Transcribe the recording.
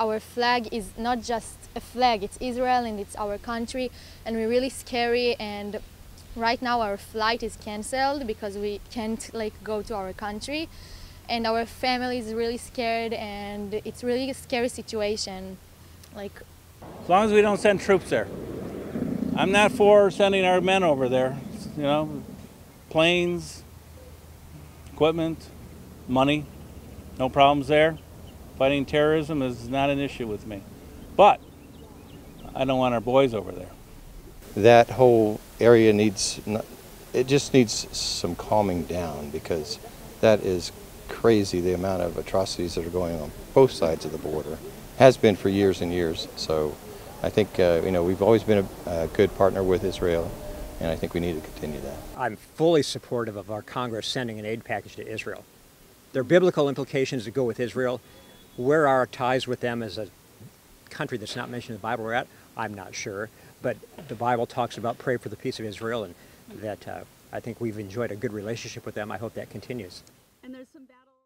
our flag is not just a flag, it's Israel and it's our country, and we're really scary. And right now our flight is cancelled because we can't go to our country, and our family is really scared, and it's really a scary situation. As long as we don't send troops there. I'm not for sending our men over there, you know, planes, equipment, money, no problems there. Fighting terrorism is not an issue with me. But I don't want our boys over there. That whole area needs, it just needs some calming down, because that is crazy, the amount of atrocities that are going on both sides of the border. Has been for years and years. So I think you know, we've always been a good partner with Israel, and I think we need to continue that. I'm fully supportive of our Congress sending an aid package to Israel. There are biblical implications that go with Israel. Where our ties with them as a country that's not mentioned in the Bible are at, I'm not sure. But the Bible talks about pray for the peace of Israel, and that I think we've enjoyed a good relationship with them. I hope that continues. And there's some battle